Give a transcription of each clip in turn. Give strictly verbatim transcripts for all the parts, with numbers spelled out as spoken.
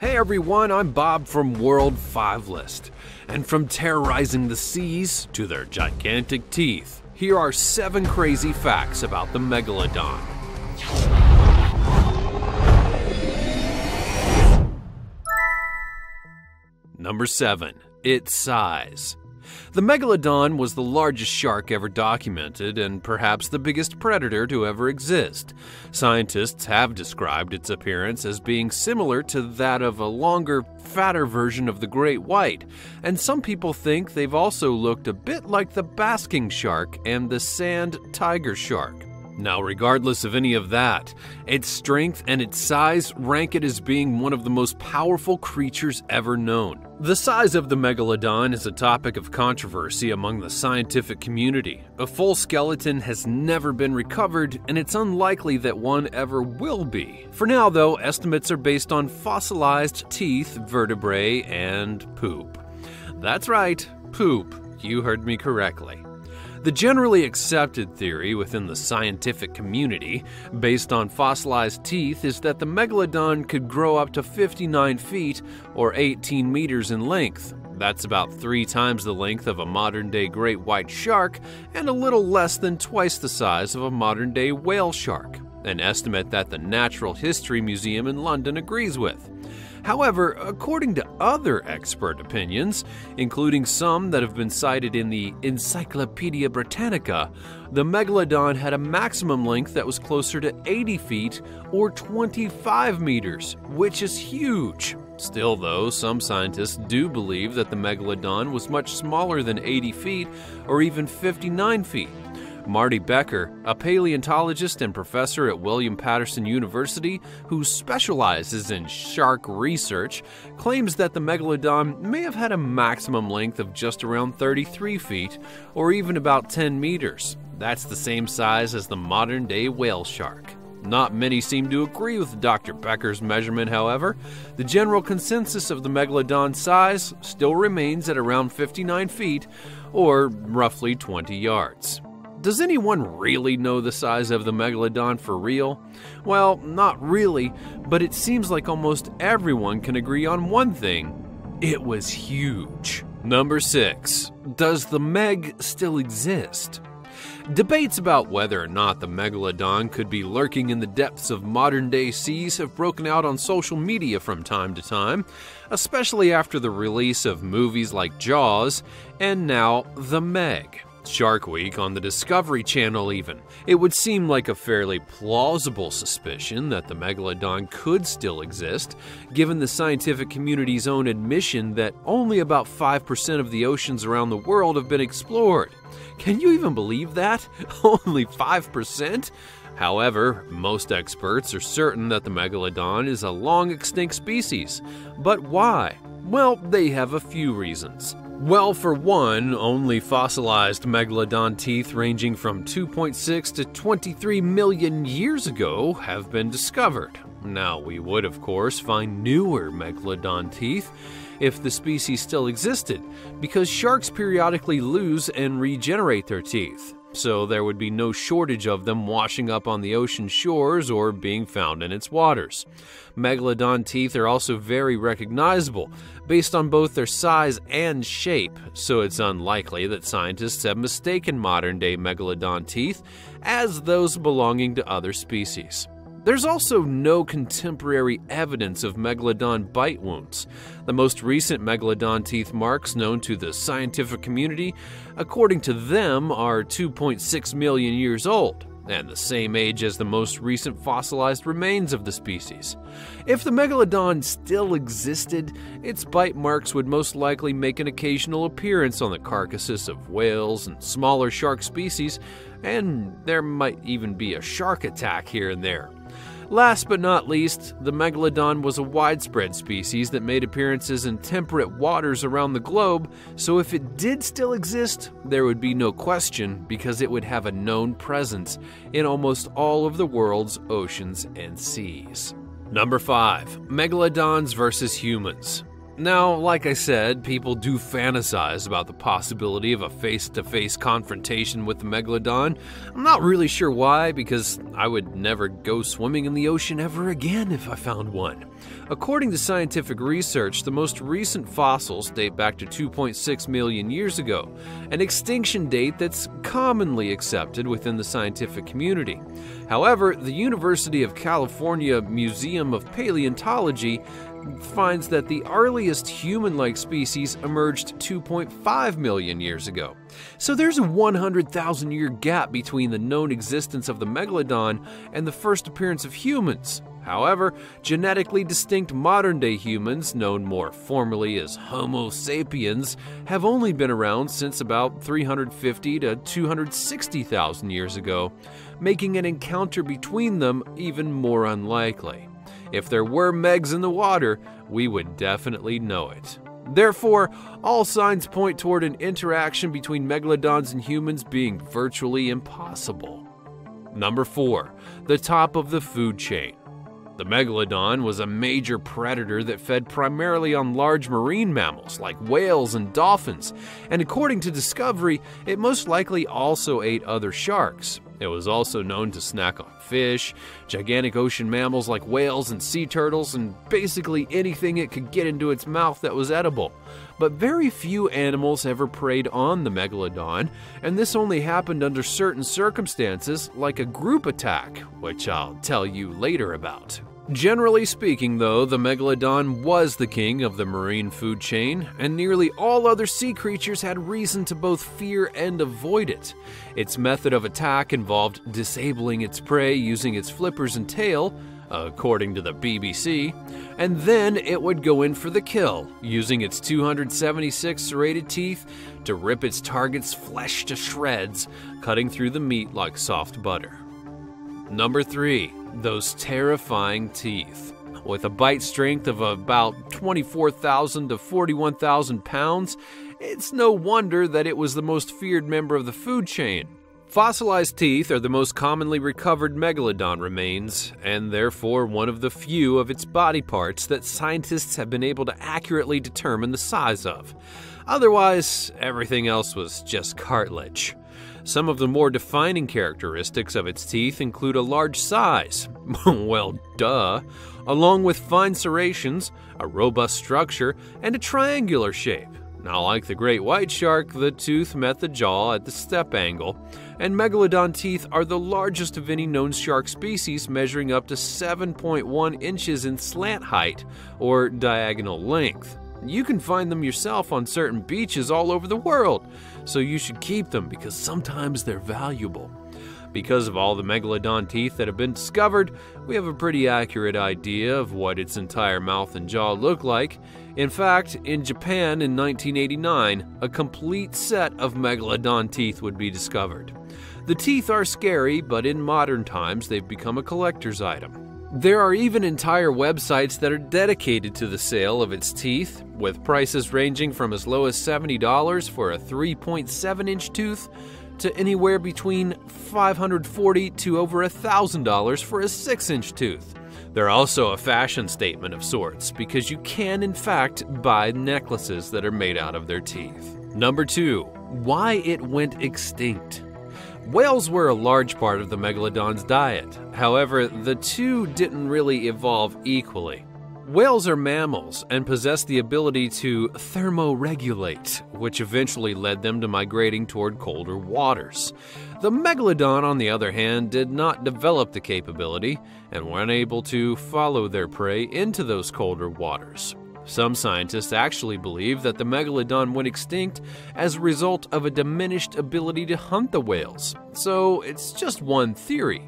Hey everyone, I'm Bob from World five List. And from terrorizing the seas to their gigantic teeth, here are seven crazy facts about the Megalodon. Number seven. Its size. The Megalodon was the largest shark ever documented and perhaps the biggest predator to ever exist. Scientists have described its appearance as being similar to that of a longer, fatter version of the great white, and some people think they've also looked a bit like the basking shark and the sand tiger shark. Now, regardless of any of that, its strength and its size rank it as being one of the most powerful creatures ever known. The size of the Megalodon is a topic of controversy among the scientific community. A full skeleton has never been recovered, and it's unlikely that one ever will be. For now, though, estimates are based on fossilized teeth, vertebrae, and poop. That's right, poop. You heard me correctly. The generally accepted theory within the scientific community, based on fossilized teeth, is that the Megalodon could grow up to fifty-nine feet or eighteen meters in length. That's about three times the length of a modern-day great white shark and a little less than twice the size of a modern-day whale shark, an estimate that the Natural History Museum in London agrees with. However, according to other expert opinions, including some that have been cited in the Encyclopedia Britannica, the Megalodon had a maximum length that was closer to eighty feet or twenty-five meters, which is huge. Still though, some scientists do believe that the Megalodon was much smaller than eighty feet or even fifty-nine feet. Marty Becker, a paleontologist and professor at William Patterson University who specializes in shark research, claims that the Megalodon may have had a maximum length of just around thirty-three feet or even about ten meters. That's the same size as the modern-day whale shark. Not many seem to agree with Doctor Becker's measurement, however. The general consensus of the Megalodon size still remains at around fifty-nine feet or roughly twenty yards. Does anyone really know the size of the Megalodon for real? Well, not really, but it seems like almost everyone can agree on one thing. It was huge. Number six. Does the Meg still exist? Debates about whether or not the Megalodon could be lurking in the depths of modern-day seas have broken out on social media from time to time, especially after the release of movies like Jaws and now The Meg. Shark Week on the Discovery Channel even. It would seem like a fairly plausible suspicion that the Megalodon could still exist, given the scientific community's own admission that only about five percent of the oceans around the world have been explored. Can you even believe that? Only five percent? However, most experts are certain that the Megalodon is a long extinct species. But why? Well, they have a few reasons. Well, for one, only fossilized Megalodon teeth ranging from two point six to twenty-three million years ago have been discovered. Now, we would, of course, find newer Megalodon teeth if the species still existed, because sharks periodically lose and regenerate their teeth, so there would be no shortage of them washing up on the ocean shores or being found in its waters. Megalodon teeth are also very recognizable, based on both their size and shape, so it's unlikely that scientists have mistaken modern-day Megalodon teeth as those belonging to other species. There's also no contemporary evidence of Megalodon bite wounds. The most recent Megalodon teeth marks known to the scientific community, according to them, are two point six million years old, and the same age as the most recent fossilized remains of the species. If the Megalodon still existed, its bite marks would most likely make an occasional appearance on the carcasses of whales and smaller shark species, and there might even be a shark attack here and there. Last but not least, the Megalodon was a widespread species that made appearances in temperate waters around the globe, so if it did still exist, there would be no question because it would have a known presence in almost all of the world's oceans and seas. Number five. Megalodons versus humans. Now, like I said, people do fantasize about the possibility of a face-to-face confrontation with the Megalodon. I'm not really sure why, because I would never go swimming in the ocean ever again if I found one. According to scientific research, the most recent fossils date back to two point six million years ago, an extinction date that's commonly accepted within the scientific community. However, the University of California Museum of Paleontology finds that the earliest human-like species emerged two point five million years ago. So there's a one hundred thousand year gap between the known existence of the Megalodon and the first appearance of humans. However, genetically distinct modern-day humans, known more formally as Homo sapiens, have only been around since about three hundred fifty to two hundred sixty thousand years ago, making an encounter between them even more unlikely. If there were megs in the water, we would definitely know it. Therefore, all signs point toward an interaction between megalodons and humans being virtually impossible. Number four. The top of the food chain. The Megalodon was a major predator that fed primarily on large marine mammals like whales and dolphins, and according to Discovery, it most likely also ate other sharks. It was also known to snack on fish, gigantic ocean mammals like whales and sea turtles, and basically anything it could get into its mouth that was edible. But very few animals ever preyed on the Megalodon, and this only happened under certain circumstances, like a group attack, which I'll tell you later about. Generally speaking, though, the Megalodon was the king of the marine food chain, and nearly all other sea creatures had reason to both fear and avoid it. Its method of attack involved disabling its prey using its flippers and tail, according to the B B C, and then it would go in for the kill, using its two hundred seventy-six serrated teeth to rip its target's flesh to shreds, cutting through the meat like soft butter. Number three. Those terrifying teeth. With a bite strength of about twenty-four thousand to forty-one thousand pounds, it's no wonder that it was the most feared member of the food chain. Fossilized teeth are the most commonly recovered megalodon remains, and therefore one of the few of its body parts that scientists have been able to accurately determine the size of. Otherwise, everything else was just cartilage. Some of the more defining characteristics of its teeth include a large size, well, duh, along with fine serrations, a robust structure, and a triangular shape. Now, like the great white shark, the tooth met the jaw at the step angle, and megalodon teeth are the largest of any known shark species, measuring up to seven point one inches in slant height, or diagonal length. You can find them yourself on certain beaches all over the world, so you should keep them because sometimes they're valuable. Because of all the megalodon teeth that have been discovered, we have a pretty accurate idea of what its entire mouth and jaw look like. In fact, in Japan in nineteen eighty-nine, a complete set of megalodon teeth would be discovered. The teeth are scary, but in modern times they've become a collector's item. There are even entire websites that are dedicated to the sale of its teeth, with prices ranging from as low as seventy dollars for a three point seven inch tooth to anywhere between five hundred forty dollars to over one thousand dollars for a six inch tooth. They're also a fashion statement of sorts, because you can in fact buy necklaces that are made out of their teeth. Number two. Why it went extinct. Whales were a large part of the megalodon's diet. However, the two didn't really evolve equally. Whales are mammals and possess the ability to thermoregulate, which eventually led them to migrating toward colder waters. The megalodon, on the other hand, did not develop the capability and were unable to follow their prey into those colder waters. Some scientists actually believe that the megalodon went extinct as a result of a diminished ability to hunt the whales, so it's just one theory.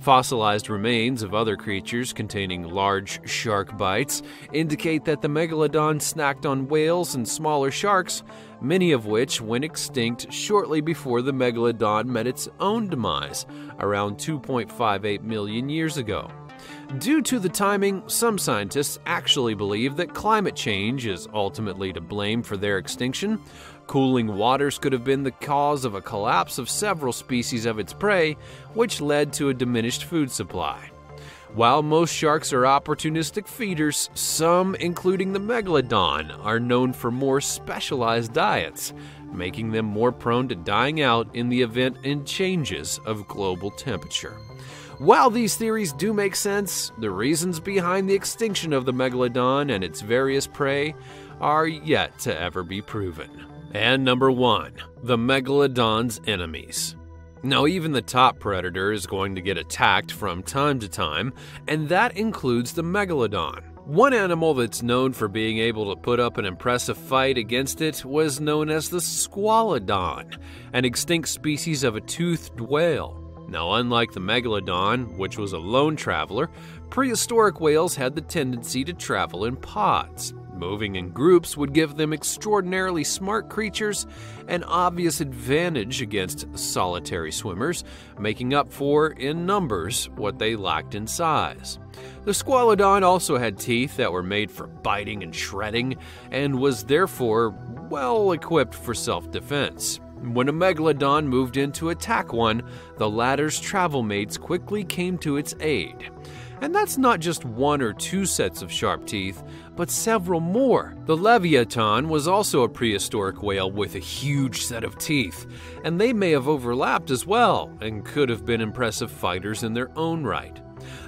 Fossilized remains of other creatures containing large shark bites indicate that the megalodon snacked on whales and smaller sharks, many of which went extinct shortly before the megalodon met its own demise, around two point five eight million years ago. Due to the timing, some scientists actually believe that climate change is ultimately to blame for their extinction. Cooling waters could have been the cause of a collapse of several species of its prey, which led to a diminished food supply. While most sharks are opportunistic feeders, some, including the Megalodon, are known for more specialized diets, making them more prone to dying out in the event in changes of global temperature. While these theories do make sense, the reasons behind the extinction of the Megalodon and its various prey are yet to ever be proven. And number one, the Megalodon's enemies. Now, even the top predator is going to get attacked from time to time, and that includes the Megalodon. One animal that's known for being able to put up an impressive fight against it was known as the Squalodon, an extinct species of a toothed whale. Now, unlike the Megalodon, which was a lone traveler, prehistoric whales had the tendency to travel in pods. Moving in groups would give them extraordinarily smart creatures an obvious advantage against solitary swimmers, making up for, in numbers, what they lacked in size. The Squalodon also had teeth that were made for biting and shredding, and was therefore well equipped for self-defense. When a Megalodon moved in to attack one, the latter's travel mates quickly came to its aid. And that's not just one or two sets of sharp teeth, but several more. The Leviathan was also a prehistoric whale with a huge set of teeth, and they may have overlapped as well and could have been impressive fighters in their own right.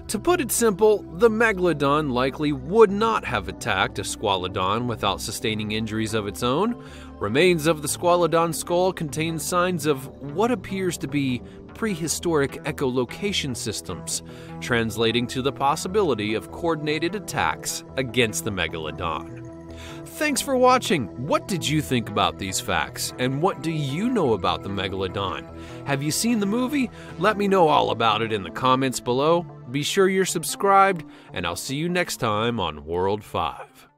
To put it simple, the Megalodon likely would not have attacked a Squalodon without sustaining injuries of its own. Remains of the Squalodon skull contain signs of what appears to be prehistoric echolocation systems, translating to the possibility of coordinated attacks against the Megalodon. Thanks for watching! What did you think about these facts? And what do you know about the Megalodon? Have you seen the movie? Let me know all about it in the comments below. Be sure you're subscribed, and I'll see you next time on World five.